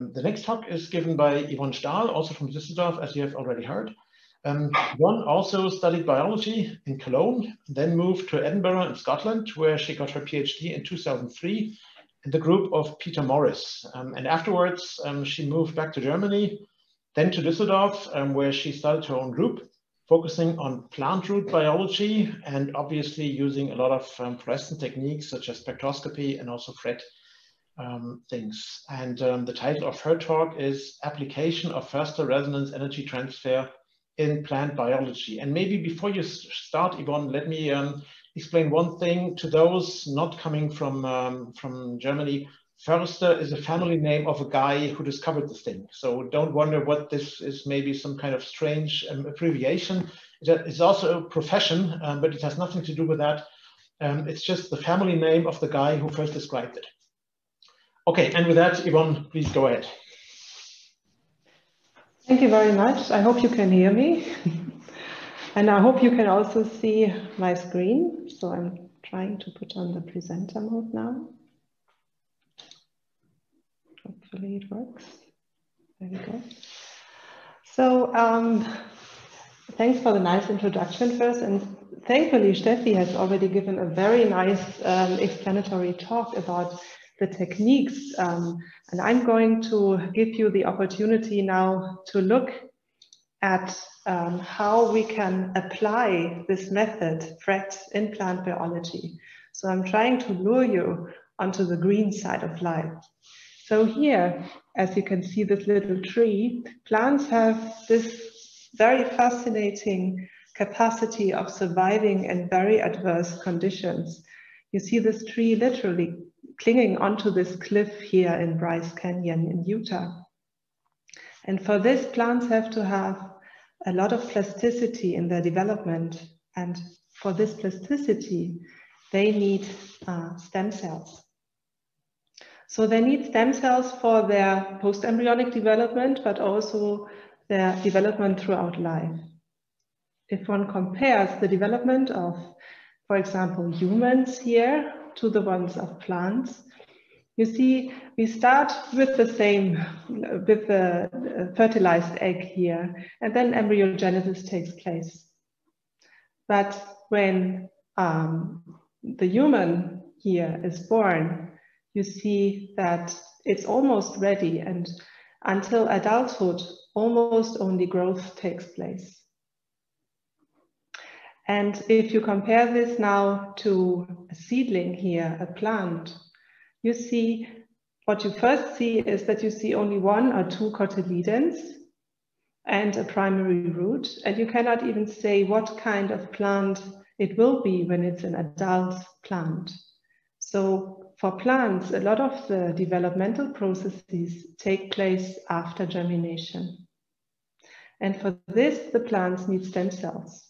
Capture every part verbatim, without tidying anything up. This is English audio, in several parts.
The next talk is given by Yvonne Stahl, also from Düsseldorf, as you have already heard. Um, Yvonne also studied biology in Cologne, then moved to Edinburgh in Scotland, where she got her PhD in two thousand three in the group of Peter Morris. Um, and afterwards, um, she moved back to Germany, then to Düsseldorf, um, where she started her own group, focusing on plant root biology and obviously using a lot of um, fluorescent techniques such as spectroscopy and also FRET Um, things. And um, the title of her talk is Application of Förster Resonance Energy Transfer in Plant Biology. And maybe before you start, Yvonne, let me um, explain one thing to those not coming from, um, from Germany. Förster is a family name of a guy who discovered this thing. So don't wonder what this is, maybe some kind of strange um, abbreviation. It's also a profession, um, but it has nothing to do with that. Um, it's just the family name of the guy who first described it. Okay, and with that, Yvonne, please go ahead. Thank you very much. I hope you can hear me. And I hope you can also see my screen. So I'm trying to put on the presenter mode now. Hopefully it works. There we go. So um, thanks for the nice introduction first. And thankfully, Steffi has already given a very nice um, explanatory talk about the techniques, um, and I'm going to give you the opportunity now to look at um, how we can apply this method, FRET, in plant biology. So I'm trying to lure you onto the green side of life. So here, as you can see this little tree, plants have this very fascinating capacity of surviving in very adverse conditions. You see this tree literally clinging onto this cliff here in Bryce Canyon in Utah. And for this, plants have to have a lot of plasticity in their development. And for this plasticity, they need uh, stem cells. So they need stem cells for their post-embryonic development, but also their development throughout life. If one compares the development of, for example, humans here, to the ones of plants. You see, we start with the same, with the fertilized egg here, and then embryogenesis takes place. But when um, the human here is born, you see that it's almost ready, and until adulthood, almost only growth takes place. And if you compare this now to a seedling here, a plant, you see, what you first see is that you see only one or two cotyledons and a primary root. And you cannot even say what kind of plant it will be when it's an adult plant. So for plants, a lot of the developmental processes take place after germination. And for this, the plants need stem cells.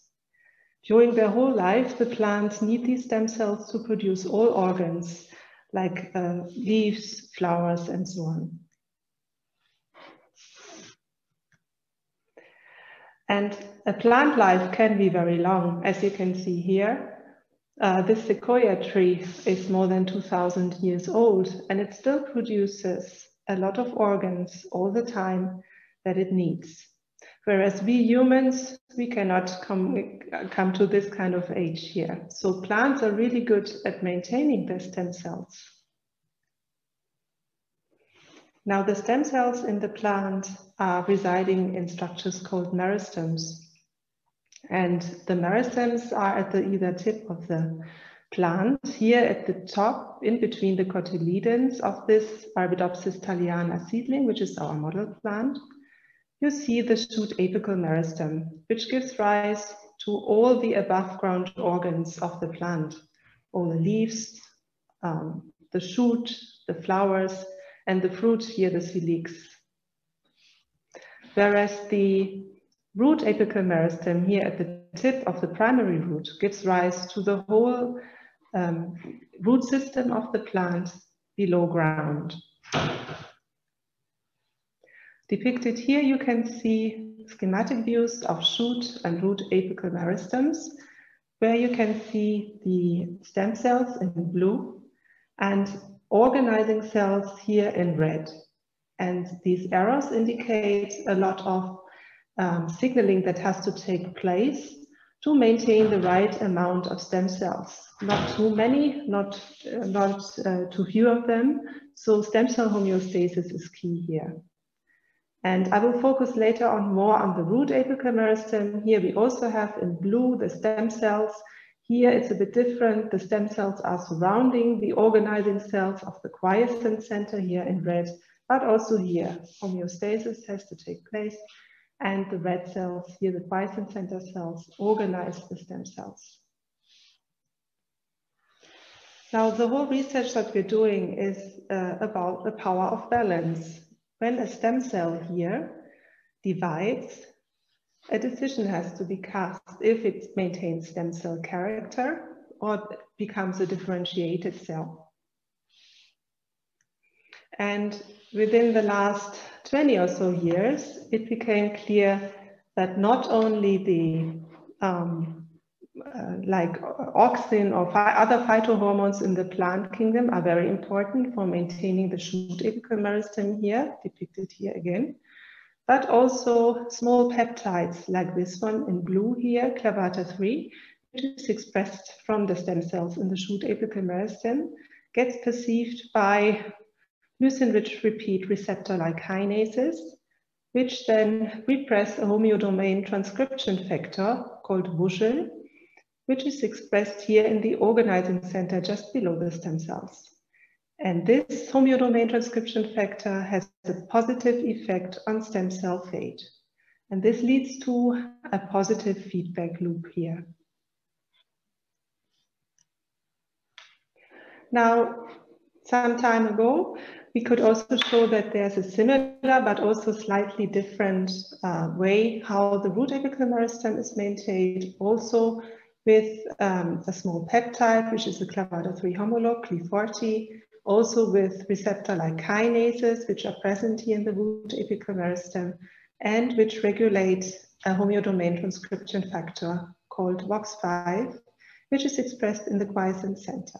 During their whole life, the plants need these stem cells to produce all organs, like uh, leaves, flowers, and so on. And a plant life can be very long, as you can see here. Uh, this sequoia tree is more than two thousand years old, and it still produces a lot of organs all the time that it needs. Whereas we humans, we cannot come, come to this kind of age here. So plants are really good at maintaining their stem cells. Now the stem cells in the plant are residing in structures called meristems. And the meristems are at the either tip of the plant, here at the top, in between the cotyledons of this Arabidopsis thaliana seedling, which is our model plant. You see the shoot apical meristem, which gives rise to all the above ground organs of the plant, all the leaves, um, the shoot, the flowers, and the fruit here, the calyx. Whereas the root apical meristem here at the tip of the primary root gives rise to the whole um, root system of the plant below ground. Depicted here, you can see schematic views of shoot and root apical meristems, where you can see the stem cells in blue and organizing cells here in red. And these arrows indicate a lot of um, signaling that has to take place to maintain the right amount of stem cells. Not too many, not, uh, not uh, too few of them. So stem cell homeostasis is key here. And I will focus later on more on the root apical meristem. Here we also have in blue the stem cells. Here it's a bit different. The stem cells are surrounding the organizing cells of the quiescent center here in red, but also here homeostasis has to take place. And the red cells, here the quiescent center cells, organize the stem cells. Now the whole research that we're doing is uh, about the power of balance. When a stem cell here divides, a decision has to be cast if it maintains stem cell character or becomes a differentiated cell. And within the last twenty or so years, it became clear that not only the um, uh, like auxin or phy other phytohormones in the plant kingdom are very important for maintaining the shoot apical meristem here, depicted here again, but also small peptides like this one in blue here, Clavata three, which is expressed from the stem cells in the shoot apical meristem, gets perceived by leucine-rich repeat receptor-like kinases, which then repress a homeodomain transcription factor called WUSCHEL, which is expressed here in the organizing center just below the stem cells. And this homeodomain transcription factor has a positive effect on stem cell fate. And this leads to a positive feedback loop here. Now, some time ago, we could also show that there's a similar but also slightly different uh, way how the root apical meristem is maintained, also with um, a small peptide, which is the Clavata three homologue, C L E forty, also with receptor-like kinases, which are present here in the root apical meristem, and which regulate a homeodomain transcription factor called W O X five, which is expressed in the quiescent center.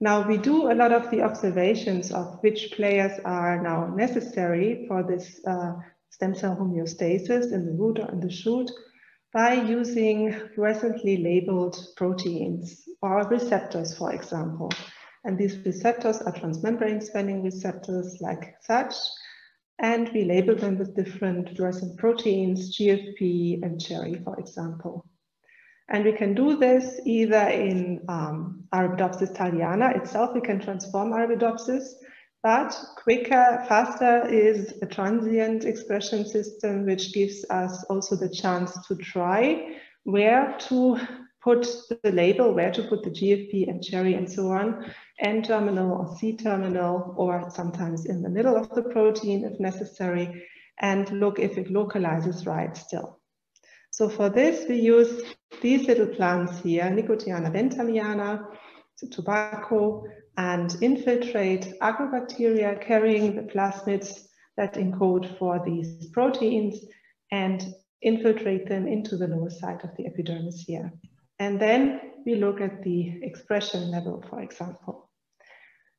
Now, we do a lot of the observations of which players are now necessary for this uh, stem cell homeostasis in the root or in the shoot by using fluorescently labeled proteins or receptors, for example. And these receptors are transmembrane spanning receptors like such, and we label them with different fluorescent proteins, G F P and mCherry, for example. And we can do this either in um, Arabidopsis thaliana itself. We can transform Arabidopsis, but quicker, faster is a transient expression system, which gives us also the chance to try where to put the label, where to put the G F P and mCherry and so on, N-terminal or C-terminal, or sometimes in the middle of the protein if necessary, and look if it localizes right still. So for this, we use these little plants here, Nicotiana benthamiana, tobacco, and infiltrate agrobacteria carrying the plasmids that encode for these proteins and infiltrate them into the lower side of the epidermis here. And then we look at the expression level, for example.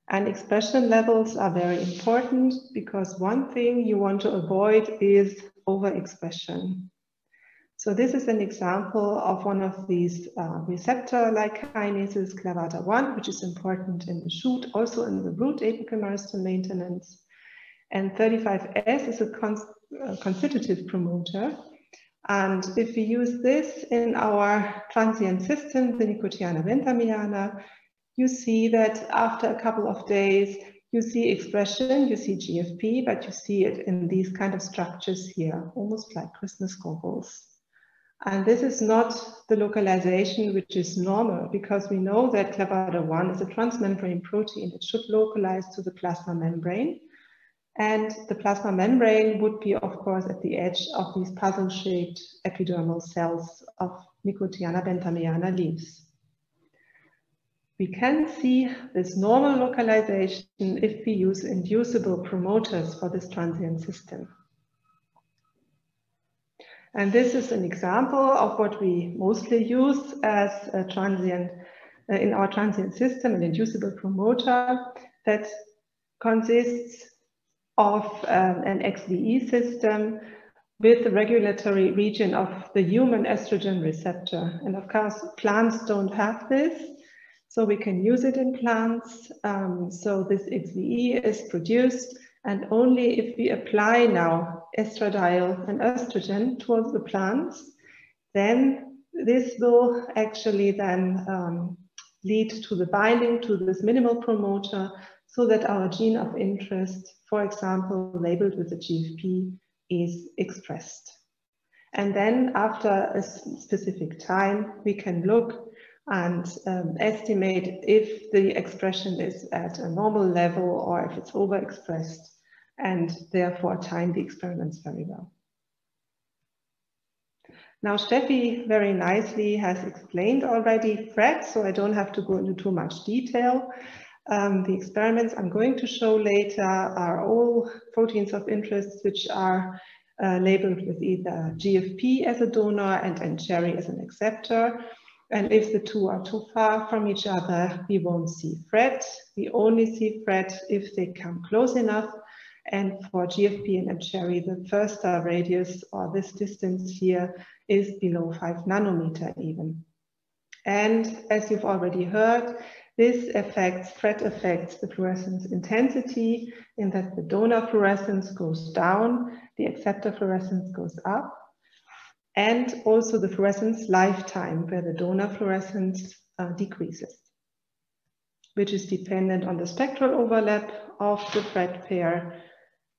And expression levels are very important because one thing you want to avoid is overexpression. So this is an example of one of these uh, receptor-like kinases, Clavata one, which is important in the shoot, also in the root apical meristem maintenance. And thirty-five S is a, cons a constitutive promoter. And if we use this in our transient system, the Nicotiana benthamiana, you see that after a couple of days, you see expression, you see G F P, but you see it in these kind of structures here, almost like Christmas goggles. And this is not the localization which is normal, because we know that Clavata one is a transmembrane protein. It should localize to the plasma membrane. And the plasma membrane would be, of course, at the edge of these puzzle-shaped epidermal cells of Nicotiana benthamiana leaves. We can see this normal localization if we use inducible promoters for this transient system. And this is an example of what we mostly use as a transient, uh, in our transient system, an inducible promoter that consists of um, an X V E system with the regulatory region of the human estrogen receptor. And of course, plants don't have this, so we can use it in plants. Um, so this X V E is produced, and only if we apply now estradiol and estrogen towards the plants, then this will actually then um, lead to the binding to this minimal promoter, so that our gene of interest, for example, labeled with the G F P, is expressed. And then after a specific time, we can look and um, estimate if the expression is at a normal level or if it's overexpressed, and therefore time the experiments very well. Now Steffi very nicely has explained already FRET, so I don't have to go into too much detail. Um, the experiments I'm going to show later are all proteins of interest which are uh, labeled with either G F P as a donor and mCherry as an acceptor. And if the two are too far from each other, we won't see FRET. We only see FRET if they come close enough. And for G F P and mCherry, the Förster radius, or this distance here, is below five nanometer even. And as you've already heard, this affects, FRET affects the fluorescence intensity, in that the donor fluorescence goes down, the acceptor fluorescence goes up, and also the fluorescence lifetime, where the donor fluorescence uh, decreases, which is dependent on the spectral overlap of the FRET pair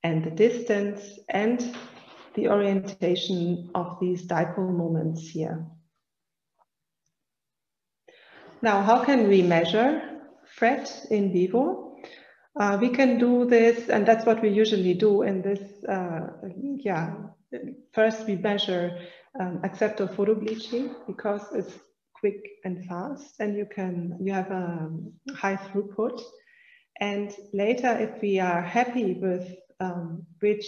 and the distance and the orientation of these dipole moments here. Now, how can we measure FRET in vivo? Uh, we can do this, and that's what we usually do in this, uh, yeah. First, we measure um, acceptor photobleaching, because it's quick and fast, and you can, you have a high throughput. And later, if we are happy with um, which,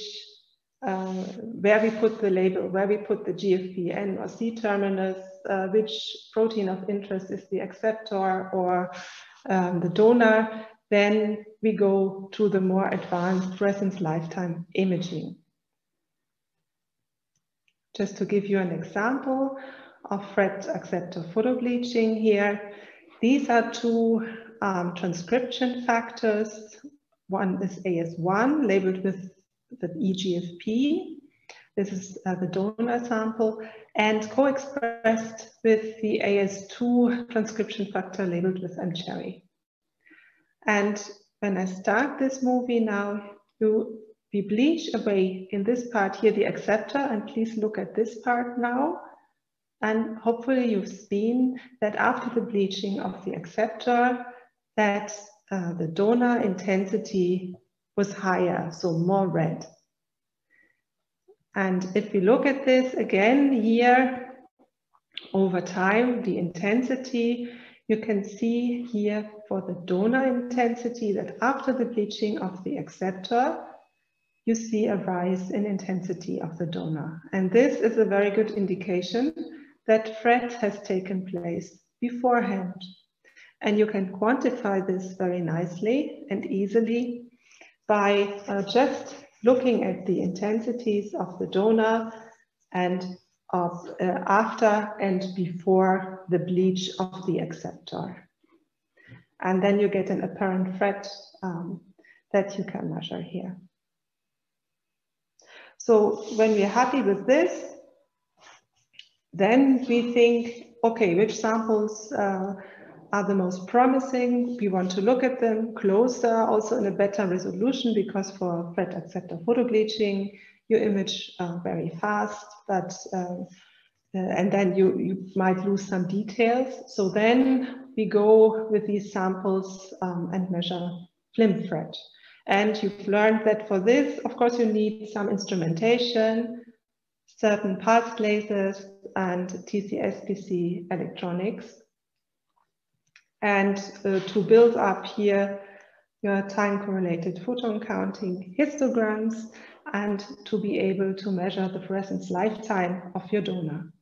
uh, where we put the label, where we put the G F P N or C terminus, Uh, which protein of interest is the acceptor or um, the donor, then we go to the more advanced fluorescence lifetime imaging. Just to give you an example of FRET acceptor photobleaching here, these are two um, transcription factors. One is A S one, labeled with the E G F P. This is uh, the donor sample, and co-expressed with the A S two transcription factor labeled with mCherry. And when I start this movie now, you, we bleach away in this part here the acceptor, and please look at this part now. And hopefully you've seen that after the bleaching of the acceptor, that uh, the donor intensity was higher, so more red. And if we look at this again here, over time, the intensity, you can see here for the donor intensity that after the bleaching of the acceptor, you see a rise in intensity of the donor. And this is a very good indication that FRET has taken place beforehand. And you can quantify this very nicely and easily by uh, just looking at the intensities of the donor and of uh, after and before the bleach of the acceptor. And then you get an apparent FRET um, that you can measure here. So when we're happy with this, then we think, okay, which samples uh, are the most promising? We want to look at them closer, also in a better resolution, because for FRET acceptor photobleaching, you image uh, very fast, but uh, and then you, you might lose some details. So then we go with these samples um, and measure FLIM-FRET. And you've learned that for this, of course, you need some instrumentation, certain pulse lasers, and T C S P C electronics. And uh, to build up here your time-correlated photon counting histograms, and to be able to measure the fluorescence lifetime of your donor.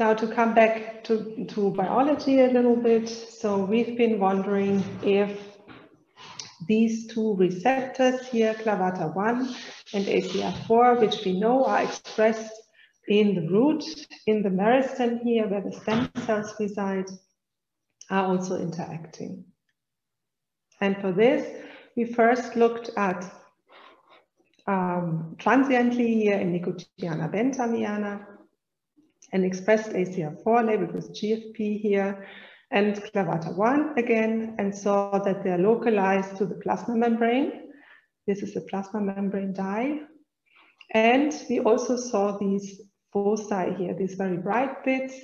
Now to come back to, to biology a little bit. So we've been wondering if these two receptors here, Clavata one and A C R four, which we know are expressed in the root, in the meristem here where the stem cells reside, are also interacting. And for this, we first looked at um, transiently here in Nicotiana benthamiana, and expressed A C R four labeled with G F P here, and Clavata one again, and saw that they are localized to the plasma membrane. This is the plasma membrane dye. And we also saw these foci here, these very bright bits,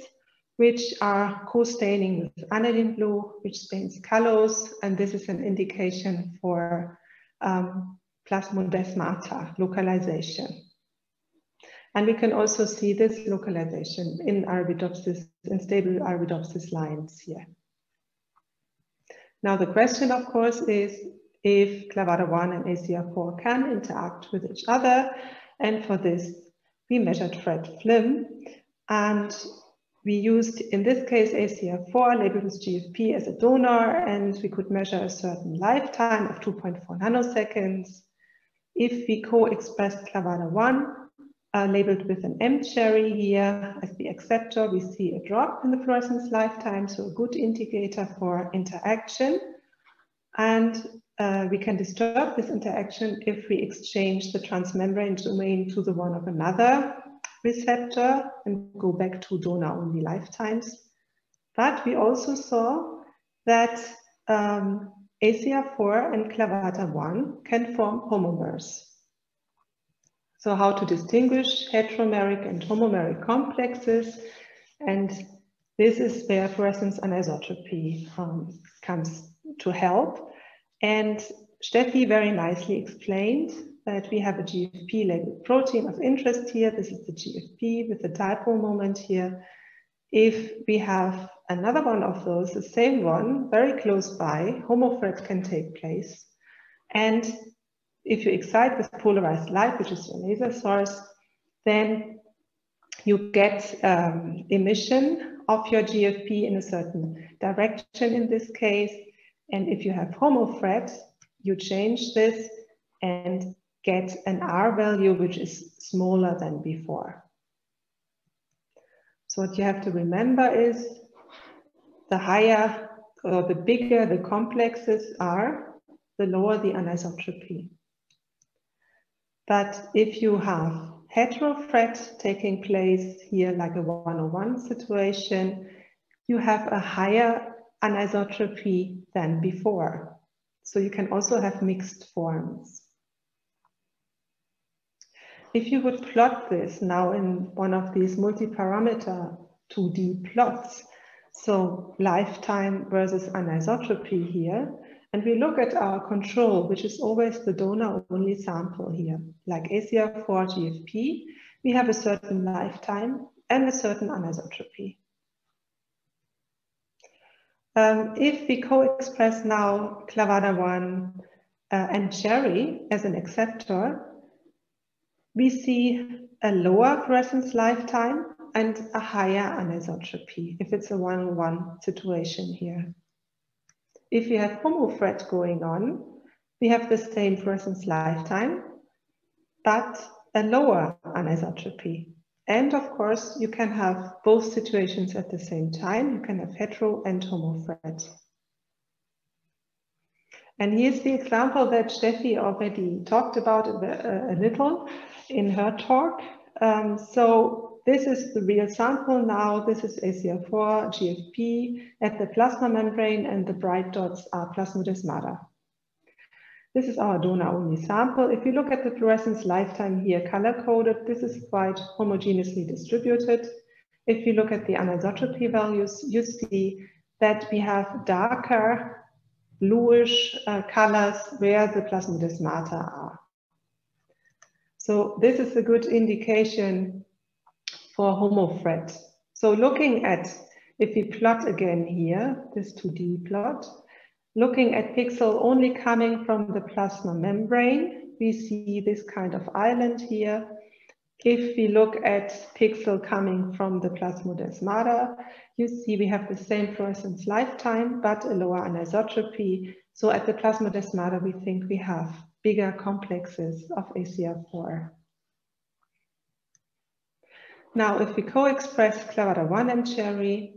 which are co-staining with aniline blue, which stains callose, and this is an indication for um, plasmodesmata localization. And we can also see this localization in Arabidopsis, in stable Arabidopsis lines here. Now the question, of course, is if Clavata one and A C R four can interact with each other, and for this we measured F R E T FLIM, and we used in this case A C R four labeled with G F P as a donor, and we could measure a certain lifetime of two point four nanoseconds. If we co-expressed Clavata one, Uh, labeled with an mCherry here as the acceptor, we see a drop in the fluorescence lifetime, so a good indicator for interaction. And uh, we can disturb this interaction if we exchange the transmembrane domain to the one of another receptor and go back to donor-only lifetimes. But we also saw that um, A C R four and Clavata one can form homomers. So how to distinguish heteromeric and homomeric complexes, and this is where fluorescence anisotropy um, comes to help. And Steffi very nicely explained that we have a G F P labeled protein of interest here. This is the G F P with the dipole moment here. If we have another one of those, the same one, very close by, homoFRET can take place. And if you excite with polarized light, which is your laser source, then you get um, emission of your G F P in a certain direction in this case. And if you have homoFRET, you change this and get an R value, which is smaller than before. So what you have to remember is the higher or the bigger the complexes are, the lower the anisotropy. But if you have heteroFRET taking place here, like a one oh one situation, you have a higher anisotropy than before. So you can also have mixed forms. If you would plot this now in one of these multiparameter two D plots, so lifetime versus anisotropy here, and we look at our control, which is always the donor-only sample here, like A C R four G F P, we have a certain lifetime and a certain anisotropy. Um, if we co-express now Clavata one uh, and Cherry as an acceptor, we see a lower fluorescence lifetime and a higher anisotropy, if it's a one oh one situation here. If you have homoFRET going on, we have the same fluorescence lifetime, but a lower anisotropy. And of course, you can have both situations at the same time. You can have hetero and homoFRET. And here's the example that Steffi already talked about a, a little in her talk. Um, so. This is the real sample now. This is A C R four, G F P at the plasma membrane, and the bright dots are plasmodesmata. This is our donor-only sample. If you look at the fluorescence lifetime here, color-coded, this is quite homogeneously distributed. If you look at the anisotropy values, you see that we have darker, bluish uh, colors where the plasmodesmata are. So this is a good indication for homoFRET. So looking at, if we plot again here, this two D plot, looking at pixel only coming from the plasma membrane, we see this kind of island here. If we look at pixel coming from the plasmodesmata, you see we have the same fluorescence lifetime, but a lower anisotropy. So at the plasmodesmata, we think we have bigger complexes of A C R four. Now, if we co-express Clavata one and mCherry,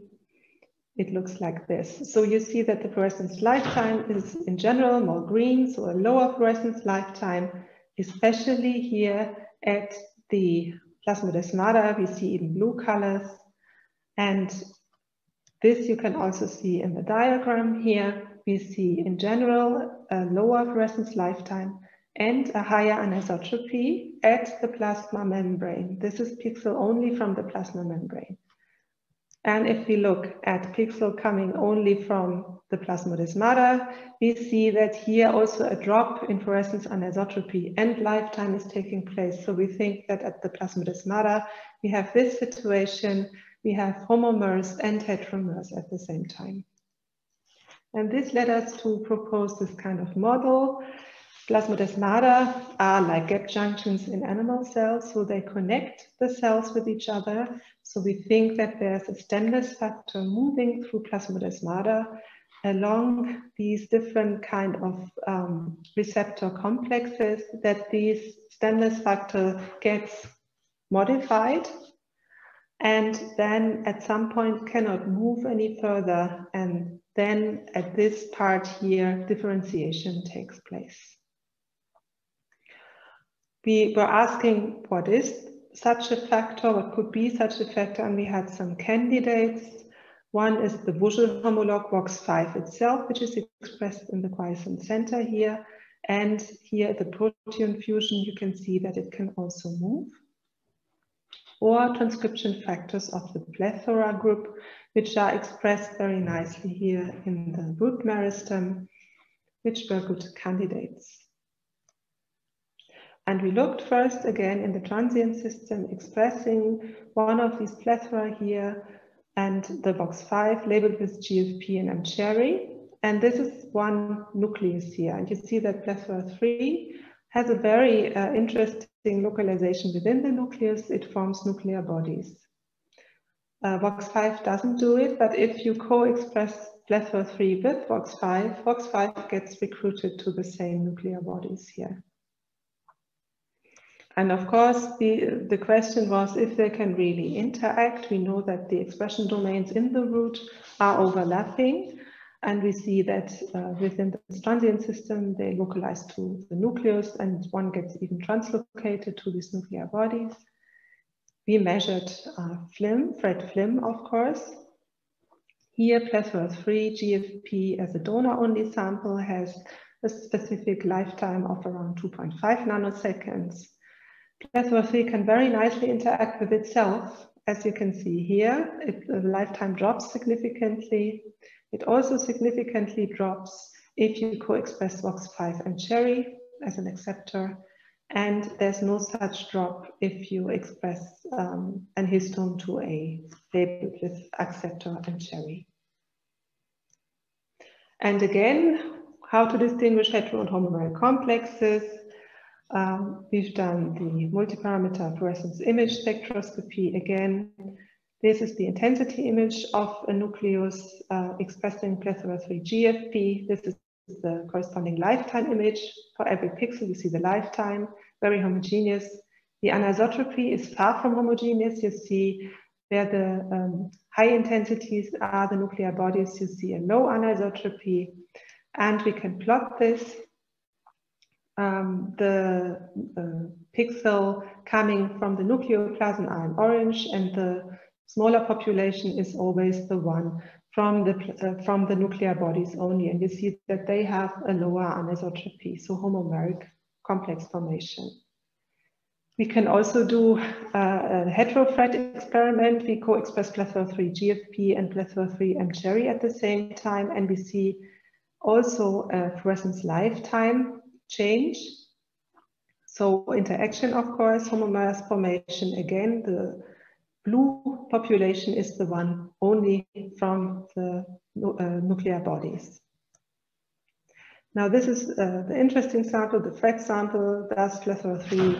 it looks like this. So you see that the fluorescence lifetime is in general more green, so a lower fluorescence lifetime, especially here at the plasmodesmata, we see even blue colors. And this you can also see in the diagram here. We see in general a lower fluorescence lifetime and a higher anisotropy at the plasma membrane. This is pixel only from the plasma membrane. And if we look at pixel coming only from the plasmodesmata, we see that here also a drop in fluorescence anisotropy and lifetime is taking place. So we think that at the plasmodesmata, we have this situation, we have homomers and heteromers at the same time. And this led us to propose this kind of model. Plasmodesmata are like gap junctions in animal cells, so they connect the cells with each other. So we think that there's a stemness factor moving through plasmodesmata along these different kind of um, receptor complexes, that these stemness factor gets modified and then at some point cannot move any further, and then at this part here differentiation takes place. We were asking what is such a factor, what could be such a factor, and we had some candidates. One is the WUSCHEL homologue WOX five itself, which is expressed in the quiescent center here. And here at the protein fusion, you can see that it can also move. Or transcription factors of the plethora group, which are expressed very nicely here in the root meristem, which were good candidates. And we looked first again in the transient system, expressing one of these plethora here, and the WOX five labeled with G F P and mCherry. And this is one nucleus here. And you see that plethora three has a very uh, interesting localization within the nucleus. It forms nuclear bodies. Uh, WOX five doesn't do it, but if you co-express plethora three with WOX five, WOX five gets recruited to the same nuclear bodies here. And of course, the, the question was if they can really interact. We know that the expression domains in the root are overlapping, and we see that uh, within the transient system, they localize to the nucleus, and one gets even translocated to these nuclear bodies. We measured uh, FLIM, FRET FLIM, of course. Here, plethora three G F P as a donor-only sample has a specific lifetime of around two point five nanoseconds. plethora three can very nicely interact with itself. As you can see here, it, the lifetime drops significantly. It also significantly drops if you co-express WOX five and mCherry as an acceptor. And there's no such drop if you express um, an histone two A labeled with acceptor and mCherry. And again, how to distinguish hetero and homomeric complexes. Um, we've done the multiparameter fluorescence image spectroscopy again. This is the intensity image of a nucleus uh, expressing plethora three G F P. This is the corresponding lifetime image. For every pixel, you see the lifetime, very homogeneous. The anisotropy is far from homogeneous. You see where the um, high intensities are the nuclear bodies, you see a low anisotropy, and we can plot this. Um, the uh, pixel coming from the nucleoplasm are in orange, and the smaller population is always the one from the, uh, from the nuclear bodies only. And you see that they have a lower anisotropy, so homomeric complex formation. We can also do uh, a heterofret experiment. We co-express plethora three G F P and plethora three mCherry at the same time, and we see also a fluorescence lifetime change. So interaction, of course, homomers formation. Again, the blue population is the one only from the uh, nuclear bodies. Now this is uh, the interesting sample, the FRET sample. Does plethora three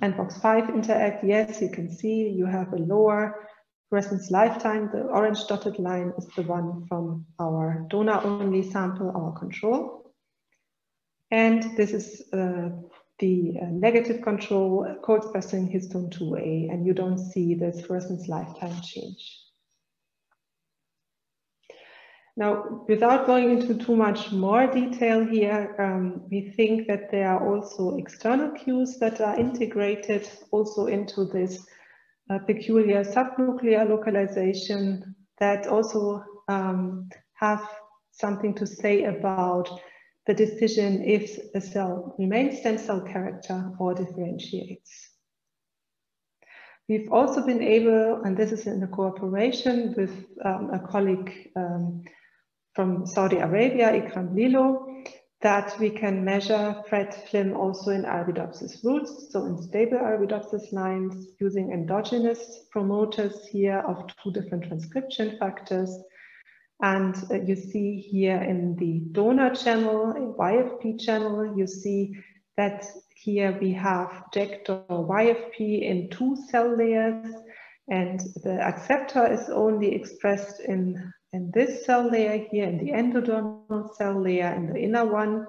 and WOX five interact? Yes, you can see you have a lower fluorescence lifetime. The orange dotted line is the one from our donor-only sample, our control. And this is uh, the uh, negative control, co-expressing histone two A, and you don't see this fluorescence lifetime change. Now, without going into too much more detail here, um, we think that there are also external cues that are integrated also into this uh, peculiar subnuclear localization that also um, have something to say about the decision if a cell remains stem cell character or differentiates. We've also been able, and this is in a cooperation with um, a colleague um, from Saudi Arabia, Ikram Lilo, that we can measure FRET FLIM also in Arabidopsis roots, so in stable Arabidopsis lines, using endogenous promoters here of two different transcription factors. And uh, you see here in the donor channel, Y F P channel, you see that here we have ejector Y F P in two cell layers, and the acceptor is only expressed in in this cell layer here, in the endodermal cell layer, in the inner one.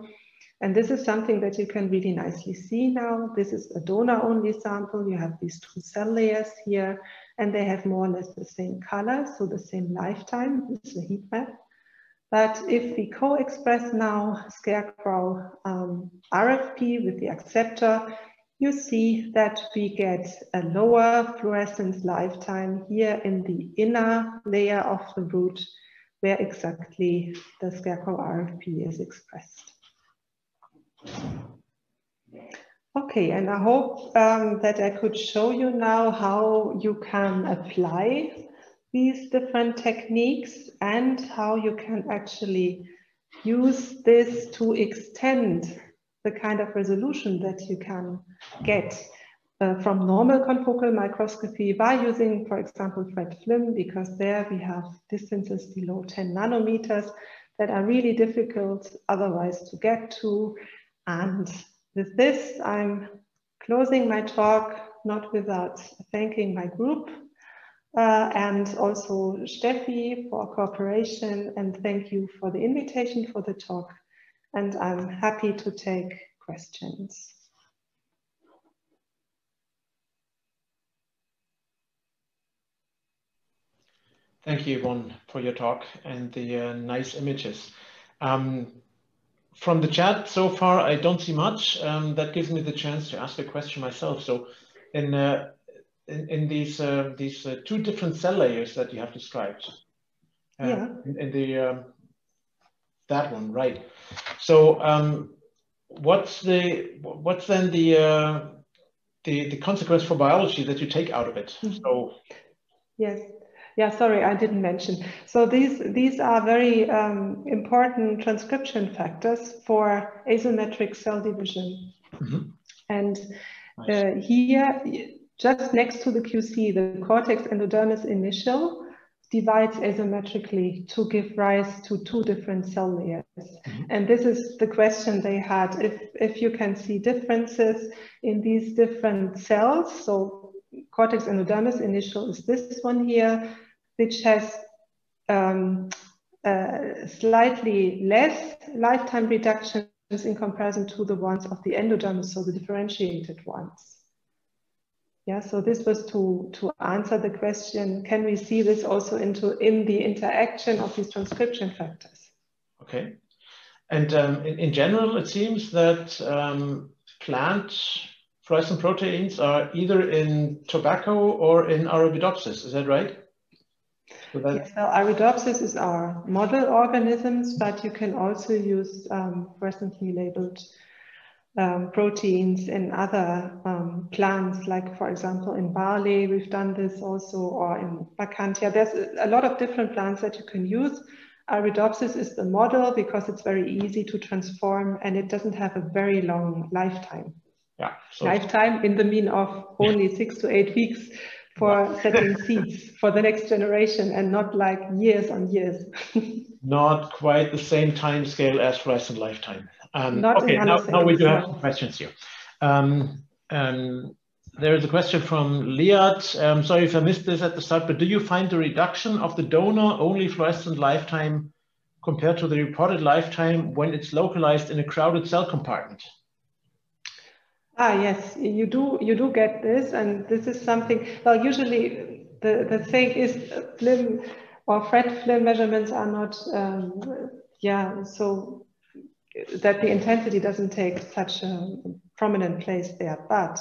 And this is something that you can really nicely see now. This is a donor-only sample. You have these two cell layers here, and they have more or less the same color, so the same lifetime. It's a heat map. But if we co-express now scarecrow um, R F P with the acceptor, you see that we get a lower fluorescence lifetime here in the inner layer of the root, where exactly the scarecrow R F P is expressed. Okay, and I hope um, that I could show you now how you can apply these different techniques and how you can actually use this to extend the kind of resolution that you can get uh, from normal confocal microscopy by using, for example, FRET FLIM, because there we have distances below ten nanometers that are really difficult otherwise to get to. And with this, I'm closing my talk, not without thanking my group uh, and also Steffi for cooperation, and thank you for the invitation for the talk. And I'm happy to take questions. Thank you, Yvonne, for your talk and the uh, nice images. Um, From the chat so far, I don't see much. Um, that gives me the chance to ask a question myself. So in, uh, in, in these, uh, these uh, two different cell layers that you have described, uh, yeah. in, in the, uh, that one, right. So um, what's, the, what's then the, uh, the, the consequence for biology that you take out of it? Mm-hmm. So yes. Yeah, sorry, I didn't mention. So these, these are very um, important transcription factors for asymmetric cell division. Mm-hmm. And uh, here, just next to the Q C, the cortex endodermis initial divides asymmetrically to give rise to two different cell layers. Mm-hmm. And this is the question they had, if, if you can see differences in these different cells. So cortex endodermis initial is this one here, which has um, uh, slightly less lifetime reductions in comparison to the ones of the endodermis, so the differentiated ones. Yeah, so this was to, to answer the question, can we see this also into in the interaction of these transcription factors? Okay. And um, in, in general, it seems that um, plant fluorescent proteins are either in tobacco or in Arabidopsis, is that right? So that... Yes, well, Arabidopsis is our model organisms, but you can also use um, fluorescently labeled um, proteins in other um, plants, like for example in barley, we've done this also, or in Bacantia. There's a lot of different plants that you can use. Arabidopsis is the model because it's very easy to transform and it doesn't have a very long lifetime. Yeah, so lifetime in the mean of only yeah. six to eight weeks. for wow. setting seeds for the next generation and not like years on years. Not quite the same time scale as fluorescent lifetime. Um, not okay, now, now we do have some questions here. Um, um, There is a question from Liat. Um, sorry if I missed this at the start, but do you find the reduction of the donor only fluorescent lifetime compared to the reported lifetime when it's localized in a crowded cell compartment? Ah, yes, you do, you do get this. And this is something, well, usually the, the thing is FLIM or FRET FLIM measurements are not, um, yeah, so that the intensity doesn't take such a prominent place there, but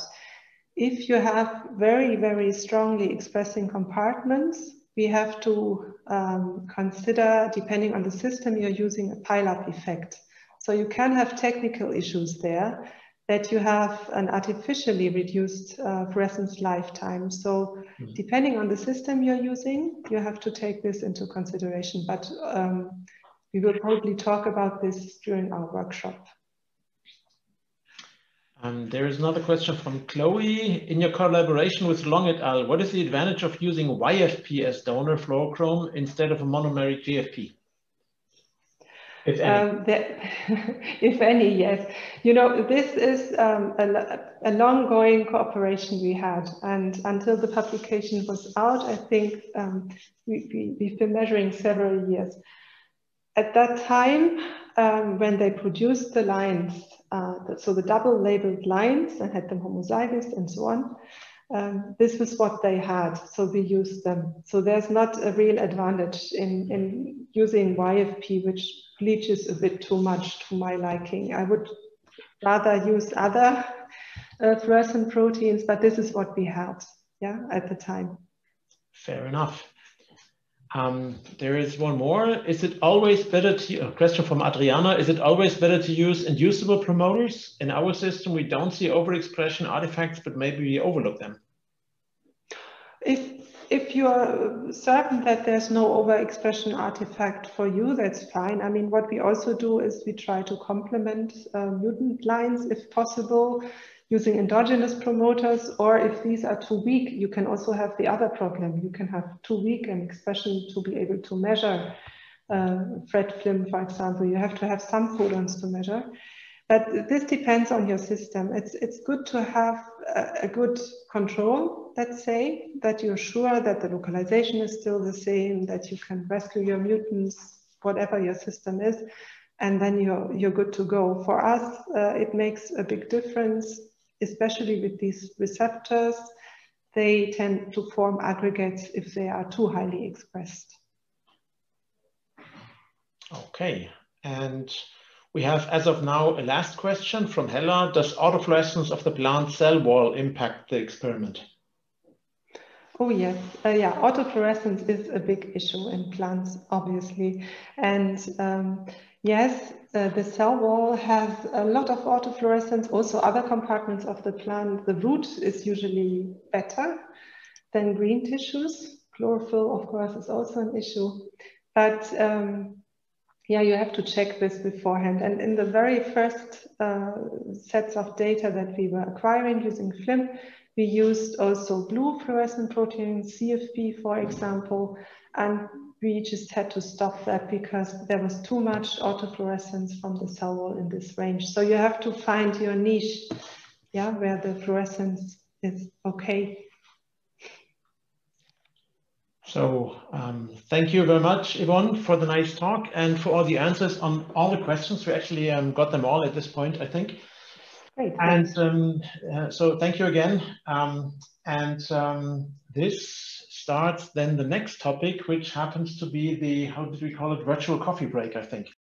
if you have very, very strongly expressing compartments, we have to um, consider, depending on the system you're using, a pile-up effect. So you can have technical issues there, that you have an artificially reduced uh, fluorescence lifetime. So mm-hmm. depending on the system you're using, you have to take this into consideration. But um, we will probably talk about this during our workshop. Um, there is another question from Chloe. In your collaboration with Long et al., what is the advantage of using Y F P as donor fluorochrome instead of a monomeric G F P? If any, um, the, if any yes. You know, this is um, a, a long-going cooperation we had, and until the publication was out, I think um, we, we, we've been measuring several years. At that time, um, when they produced the lines, Uh, so the double labeled lines and had them homozygous and so on. Um, this was what they had, so we used them. So there's not a real advantage in, in using Y F P, which bleaches a bit too much to my liking. I would rather use other uh, fluorescent proteins, but this is what we had yeah, at the time. Fair enough. Um, there is one more. Is it always better to, a question from Adriana, is it always better to use inducible promoters? In our system, we don't see overexpression artifacts, but maybe we overlook them. If, if you are certain that there's no overexpression artifact for you, that's fine. I mean, what we also do is we try to complement uh, mutant lines if possible, using endogenous promoters, or if these are too weak, you can also have the other problem. You can have too weak an expression to be able to measure uh, FRET FLIM, for example. You have to have some codons to measure. But this depends on your system. It's, it's good to have a, a good control, let's say, that you're sure that the localization is still the same, that you can rescue your mutants, whatever your system is, and then you're, you're good to go. For us, uh, it makes a big difference. Especially with these receptors, they tend to form aggregates if they are too highly expressed. Okay, and we have, as of now, a last question from Hella. Does autofluorescence of the plant cell wall impact the experiment? Oh yes, uh, yeah, autofluorescence is a big issue in plants, obviously. And um, yes, uh, the cell wall has a lot of autofluorescence, also other compartments of the plant. The root is usually better than green tissues. Chlorophyll, of course, is also an issue. But um, yeah, you have to check this beforehand. And in the very first uh, sets of data that we were acquiring using FLIM, we used also blue fluorescent proteins, C F P, for example, and we just had to stop that because there was too much autofluorescence from the cell wall in this range. So you have to find your niche, yeah, where the fluorescence is okay. So um, thank you very much, Yvonne, for the nice talk and for all the answers on all the questions. We actually um, got them all at this point, I think. Great. And um, uh, so thank you again. Um, and um, this starts then the next topic, which happens to be the, how did we call it, virtual coffee break, I think.